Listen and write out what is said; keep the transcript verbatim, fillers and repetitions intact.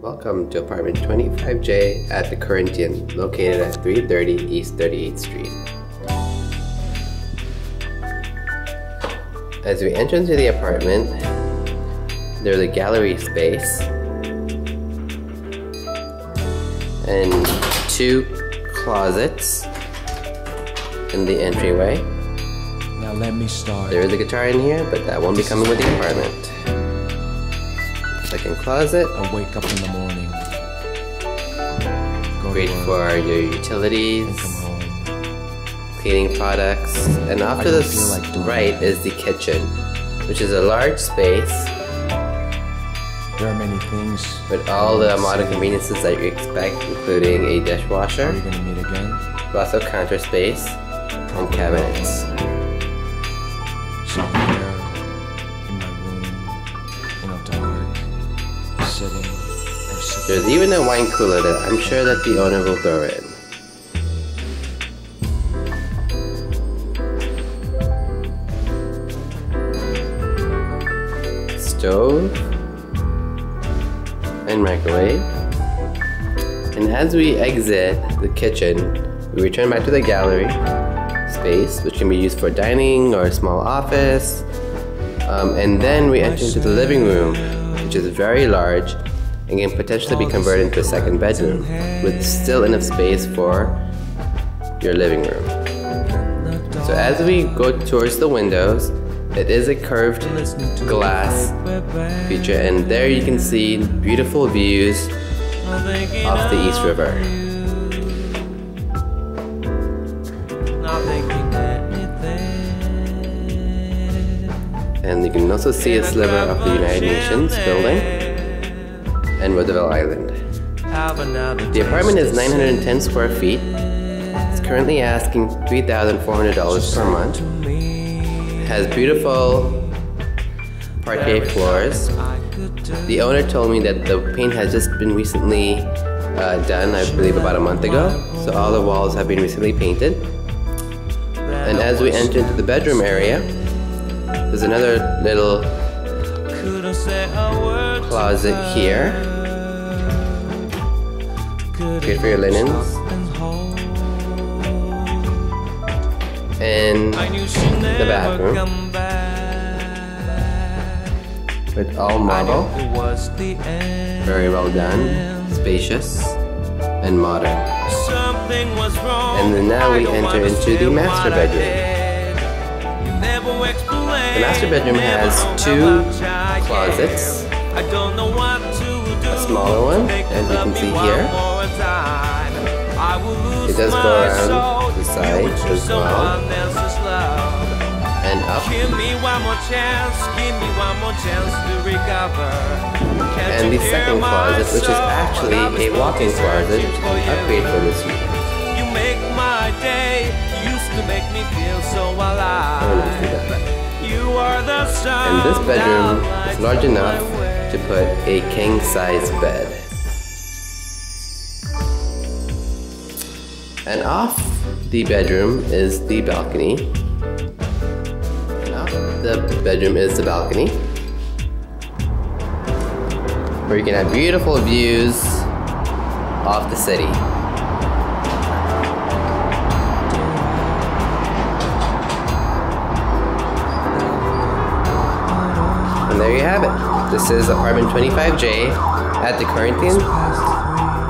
Welcome to apartment twenty-five J at the Corinthian, located at three thirty East thirty-eighth Street. As we enter into the apartment, there's a gallery space and two closets in the entryway. Now let me start. There is a guitar in here, but that won't be coming with the apartment. Second closet. I wake up in the morning. Go Great for your utilities, cleaning products, and off to the like right that. is the kitchen, which is a large space. There are many things with all the modern conveniences that you expect, including a dishwasher. Are we gonna meet again? Lots of counter space and cabinets. Somewhere in my room, in a dark, sitting, or sitting. There's even a wine cooler that I'm sure that the owner will throw in. Stove and microwave. And as we exit the kitchen, we return back to the gallery space, which can be used for dining or a small office. Um, and then we enter into the living room, which is very large and can potentially be converted into a second bedroom, with still enough space for your living room. So as we go towards the windows, it is a curved glass feature, and there you can see beautiful views off the East River. And you can also see a sliver of the United Nations building and Roosevelt Island. The apartment is nine hundred ten square feet. It's currently asking three thousand four hundred dollars per month. Has beautiful parquet floors. The owner told me that the paint has just been recently uh, done, I believe about a month ago. So all the walls have been recently painted. And as we enter into the bedroom area, there's another little closet here. Good for your linens. And the bathroom with all marble, very well done, spacious and modern. And then now we enter into the master bedroom. The master bedroom has two closets, a smaller one as you can see here. It does go around the side as well, and up, and the second closet, which is actually a walk-in closet, an upgrade for this unit. And this bedroom is large enough to put a king-size bed. And off the bedroom is the balcony. And off the bedroom is the balcony, where you can have beautiful views off the city. And there you have it. This is apartment twenty-five J at the Corinthian.